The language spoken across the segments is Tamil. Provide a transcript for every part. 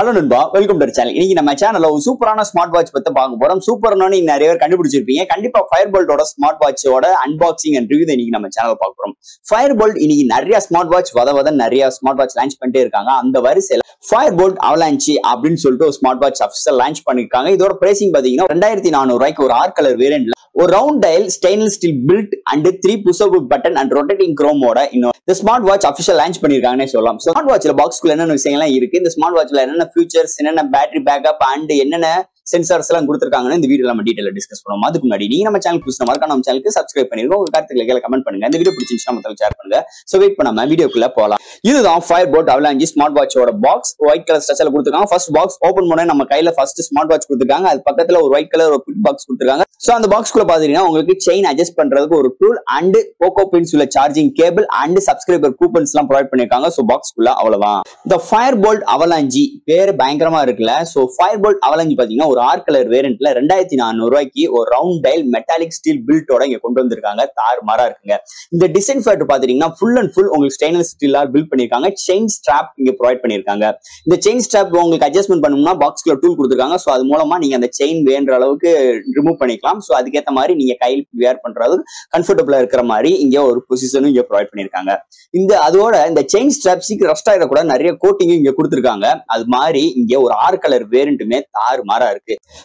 Hello Nunba, welcome to our channel. Iniki nama channel la superana smartwatch patta paaka porom. Superana neenga nariya ver kandupidichirpinga. Kandipa Fire-Boltt oda smartwatch oda unboxing and review iniki nama channel la paaka porom. Fire-Boltt iniki nariya smartwatch vadavada nariya smartwatch launch pannite irukanga. Andha varisela Fire-Boltt Avalanche appdin solittu smartwatch official launch pannirukanga. Idoda pricing pathina 2400 rupaikku or R color variant la or round dial stainless steel built and 3 push-up button and rotating chrome oda the smartwatch official launch pannirukanga nu sollalam. So smartwatch la box kulla enna vishayala irukku indha smartwatch la features, battery backup, and sensors in the video. Detail discuss channel, subscribe and comment on the video. So wait for video. This is the Fire-Boltt Avalanche smartwatch box. White color structure. First box open first smartwatch. White color box. So on the box chain adjust tool and Poco pins charging cable and subscriber coupons provide. So box the Fire-Boltt Avalanche pair bankrama. So Fire-Boltt Avalanche ஒரு R color variant la 2400 ரூபாய்க்கு ஒரு round dial metallic steel built ஓட இங்க கொண்டு வந்திருக்காங்க. தார் மாரா இருக்குங்க. இந்த டிசைன் ஃபேட் பாத்தீங்கன்னா full and full உங்களுக்கு stainless steel ஆல் built பண்ணிருக்காங்க. chain strap இங்க ப்ரொவைட் பண்ணிருக்காங்க. இந்த chain strap உங்களுக்கு adjustment பண்ணனும்னா பாக்ஸ்ல டூல் கொடுத்திருக்காங்க. சோ அது மூலமா நீங்க அந்த chain வேன்ற அளவுக்கு ரிமூவ் பண்ணிக்கலாம். சோ அதுக்கு ஏத்த மாதிரி நீங்க கையில் வியர் பண்றது கம்ஃபர்ட்டபிளா இருக்கிற மாதிரி இங்க ஒரு பொசிஷனும் இங்க ப்ரொவைட் பண்ணிருக்காங்க. இந்த அதோட இந்த chain strap சீக்கிரம் ரஸ்ட் ஆயிர கூட நிறைய கோட்டிங் இங்க கொடுத்திருக்காங்க. அது மாதிரி இங்க ஒரு R color variantமே தார் மாரா.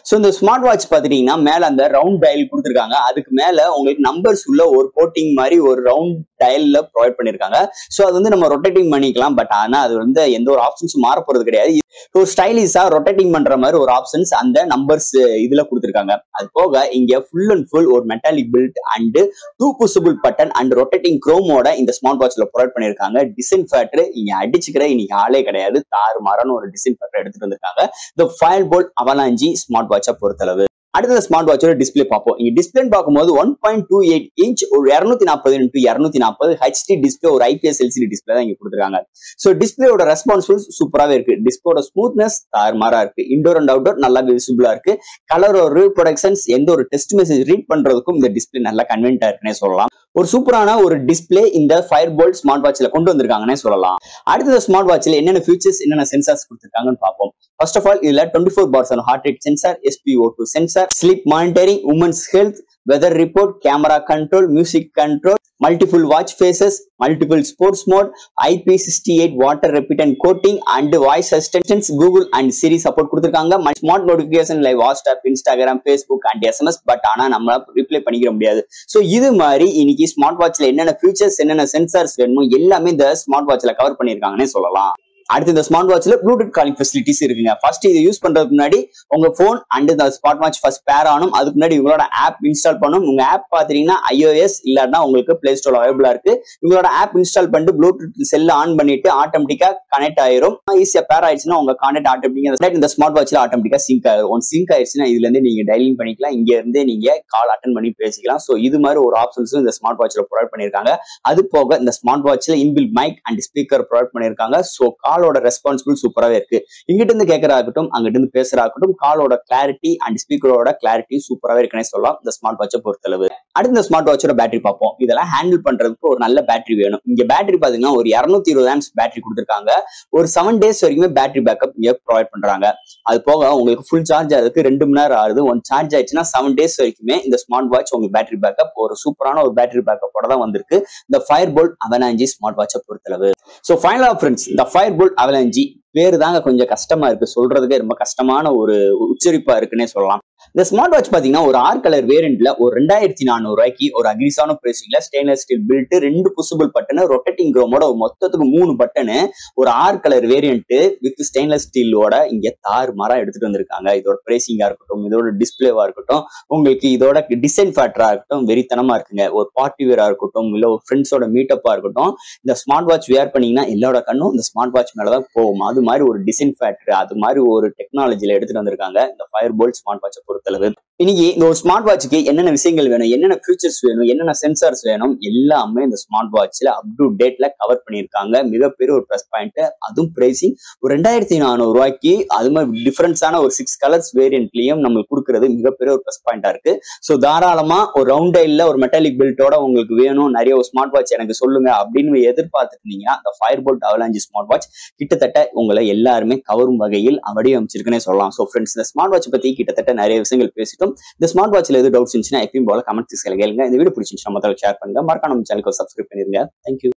So இந்த ஸ்மார்ட் வாட்ச் பாத்தீங்கன்னா மேல அந்த ரவுண்ட் டயல் கொடுத்திருக்காங்க. அதுக்கு மேல உங்களுக்கு நம்பர்ஸ் உள்ள ஒரு கோட்டிங் மாதிரி ஒரு ரவுண்ட் டயல்ல ப்ரொவைட் பண்ணிருக்காங்க. சோ அது வந்து நம்ம ரொட்டேட்டிங் பண்ணிக்கலாம். பட் ஆனா அது வந்து எந்த ஒரு ஆப்ஷன்ஸும் மாற போறது கிடையாது. சோ ஸ்டைலிஷா ரொட்டேட்டிங் பண்ற மாதிரி ஒரு ஆப்ஷன்ஸ் அந்த நம்பர்ஸ் இதுல கொடுத்திருக்காங்க. அது போக இங்க ஃபுல் அண்ட் ஃபுல் ஒரு metallic build and 2 pushable button and rotating குரோமோட இந்த ஸ்மார்ட் வாட்ச்ல ப்ரொவைட் பண்ணிருக்காங்க. டிசைன் ஃபேக்டர் இங்க அடிச்சுக்கிற இன்னைக்கு ஆளே கிடையாது. தாறுமாறான ஒரு டிசைன் ஃபேக்டர் எடுத்துட்டு வந்திருக்காங்க. The Fire-Boltt Avalanche smartwatch பொறுத்தளவு. அடுத்து ஸ்மார்ட்வாட்சோட டிஸ்பிளே பார்ப்போம். இங்க டிஸ்பிளேன்னு பார்க்கும்போது 1.28 இன்ச் ஒரு 240x240 HD டிஸ்பிளே ஒரு IPS LCD டிஸ்பிளே தான் இங்க கொடுத்திருக்காங்க. சோ டிஸ்பிளேயோட ரெஸ்பான்சிபிலிட்டி சூப்பராவே இருக்கு. டிஸ்பிளேயோட ஸ்மூத்னஸ் தாறுமாறா இருக்கு. இன்டோர் அண்ட் அவுட்டோர் நல்லா விசிபிளா இருக்கு. கலர் ஒரு ரிப்ரொடக்ஷன்ஸ் எந்த ஒரு டெக்ஸ்ட் மெசேஜ் ரீட் பண்றதுக்கும் இந்த டிஸ்பிளே நல்லா கன்வீனியன்ட்டா இருக்குனே சொல்லலாம். ஒரு சூப்பரான ஒரு டிஸ்பிளே இந்த Fire-Boltt ஸ்மார்ட் வாட்ச்ல கொண்டு வந்திருக்காங்கன்னே சொல்லலாம். அடுத்த ஸ்மார்ட் வாட்ச்ல என்னென்ன ஃபீச்சர்ஸ் என்னென்ன சென்சார்ஸ் கொடுத்திருக்காங்கன்னு பார்ப்போம். First of all, இதுல 24/7 heart rate sensor, SPO2 sensor, sleep monitoring, women's health, weather report, camera control, music control, multiple watch faces, multiple sports mode, IP68 water repellent coating and voice assistance, Google and Siri support கொடுத்திருக்காங்க. Smart notification live WhatsApp, Instagram, Facebook and SMS but ஆனா நம்ம ரிப்ளை பண்ணிக்கிற முடியாது. சோ இது மாதிரி இன்னைக்கு ஸ்மார்ட் வாட்ச்ல என்னென்ன ஃபீச்சர்ஸ் என்னென்ன சென்சார்ஸ் வேணுமோ எல்லாமே இந்த ஸ்மார்ட் வாட்ச்ல கவர் பண்ணிருக்காங்கன்னே சொல்லலாம். அடுத்து இந்த ஸ்மார்ட் வாட்ச்ல ப்ளூடூத் காலிங் ஃபெசிலிட்டிஸ் இருக்குங்க. ஃபர்ஸ்ட் இதை யூஸ் பண்றதுக்கு முன்னாடி உங்க போன் அண்ட் இந்த ஸ்மார்ட் வாட்ச் ஃபர்ஸ்ட் பேர் ஆனும். அதுக்கு முன்னாடி உங்களோட ஆப் இன்ஸ்டால் பண்ணணும். உங்க ஆப் பாத்தீங்கன்னா iOS இல்லன்னா உங்களுக்கு பிளே ஸ்டோர்ல அவைலபிளா இருக்கு. உங்களோட ஆப் இன்ஸ்டால் பண்ணிட்டு ப்ளூடூத் செல்ல ஆன் பண்ணிட்டு ஆட்டோமேட்டிக்கா கனெக்ட் ஆயிரும். ஈஸியா பேர் ஆயிடுச்சுன்னா உங்க கனெக்ட் ஆட்டோமேட்டிக்கா இந்த ஸ்மார்ட் வாட்ச்ல ஆட்டோமேட்டிக்கா சிங்க் ஆயிரும். ஒன் சிங்க் ஆயிடுச்சுன்னா இதுல இருந்து நீங்க டைலிங் பண்ணிக்கலாம். இங்க இருந்து நீங்க கால் அட்டன் பண்ணி பேசிக்கலாம். சோ இது மாதிரி ஒரு ஆப்ஷன்ஸும் இந்த ஸ்மார்ட் வாட்ச்ல ப்ரொவைட் பண்ணிருக்காங்க. அது போக இந்த ஸ்மார்ட் வாட்ச்ல inbuilt mic and speaker provide பண்ணிருக்காங்க. சோ காலோட ரெஸ்பான்சிபிள் சூப்பராவே இருக்கு. இங்கிட்ட இருந்து கேட்கறாகட்டும் அங்கிட்ட இருந்து பேசுறாகட்டும் காலோட கிளாரிட்டி அண்ட் ஸ்பீக்கரோட கிளாரிட்டி சூப்பராவே இருக்குன்னு சொல்லலாம் இந்த ஸ்மார்ட் வாட்சை பொறுத்தளவு. அடுத்து இந்த ஸ்மார்ட் வாட்சோட பேட்டரி பார்ப்போம். இதெல்லாம் ஹேண்டில் பண்றதுக்கு ஒரு நல்ல பேட்டரி வேணும். இங்க பேட்டரி பாத்தீங்கன்னா ஒரு 220 amps பேட்டரி கொடுத்திருக்காங்க. ஒரு 7 days வரைக்குமே பேட்டரி பேக்கப் இங்க ப்ரொவைட் பண்றாங்க. அது போக உங்களுக்கு ஃபுல் சார்ஜ் ஆகுறதுக்கு 2 மணி நேரம் ஆகுது. ஒன் சார்ஜ் ஆயிடுச்சுன்னா 7 days வரைக்குமே இந்த ஸ்மார்ட் வாட்ச் உங்களுக்கு பேட்டரி பேக்கப் ஒரு சூப்பரான ஒரு பேட்டரி பேக்கப்போட தான் வந்திருக்கு இந்த Fire-Boltt Avalanche ஸ்மார்ட் வாட்சை பொறுத்தளவு. சோ ஃபைனலா ஃப்ரெண்ட்ஸ் இந்த Fire-Boltt Avalanche பேரு தாங்க கொஞ்சம் கஷ்டமா இருக்கு. சொல்றதுக்கு ரொம்ப கஷ்டமான ஒரு உச்சரிப்பா இருக்குன்னே சொல்லலாம். இந்த ஸ்மார்ட் வாட்ச் பாத்தீங்கன்னா ஒரு R கலர் வேரியன்ட்ல ஒரு 2400 ரூபாய்க்கு ஒரு அக்ரிசான பிரைசிங்ல stainless steel build 2 pushable button rotating குரோமோட மொத்தத்துக்கு 3 பட்டனு ஒரு R colour variant with stainless ஸ்டீலோட இங்க தாறுமாறா எடுத்துட்டு வந்திருக்காங்க. இதோட பிரைசிங்கா இருக்கட்டும் இதோட டிஸ்பிளேவா இருக்கட்டும் உங்களுக்கு இதோட டிசைன் ஃபேக்டரா இருக்கட்டும் வெறித்தனமா இருக்குங்க. ஒரு பார்ட்டி வேரா இருக்கட்டும் இல்ல ஒரு ஃப்ரெண்ட்ஸோட மீட்டப்பா இருக்கட்டும் இந்த ஸ்மார்ட் வாட்ச் வேர் பண்ணீங்கன்னா எல்லாரோட கண்ணும் இந்த ஸ்மார்ட் வாட்ச் மேலதான் போகும். அது மாதிரி ஒரு டிசைன் ஃபேக்டர் அது மாதிரி ஒரு டெக்னாலஜில எடுத்துட்டு வந்திருக்காங்க இந்த Fire-Boltt ஸ்மார்ட் வாட்ச் பொறுத்தளவு. Ini the smartwatch ke enna vishyangal venum, enna features venum, enna sensors venum, ellame indha smartwatch la up to date la cover pannirukanga. Migaperu or press point adum pricing or 2400 rupaikku aduma difference ana or 6 colors variant liyum namakku kudukiradhu migaperu or press point a irukku. So dhaaralama or round dial la or metallic belt oda ungalku venum nariya or smartwatch enakku sollunga appdinu edirpaathukinga the Fire-Boltt Avalanche smartwatch kittatta ungala ellarume coverum vagaiyil avadiyamichirukene sollalam. So friends the smartwatch pathi kittatta nariya vishayangal pesitom. The smartwatch la doubts irundhuchina epiyum bola comments section la kelunga. Indha video pidichirundha mathal share pannunga, markanum channel ku subscribe pannirunga. Thank you.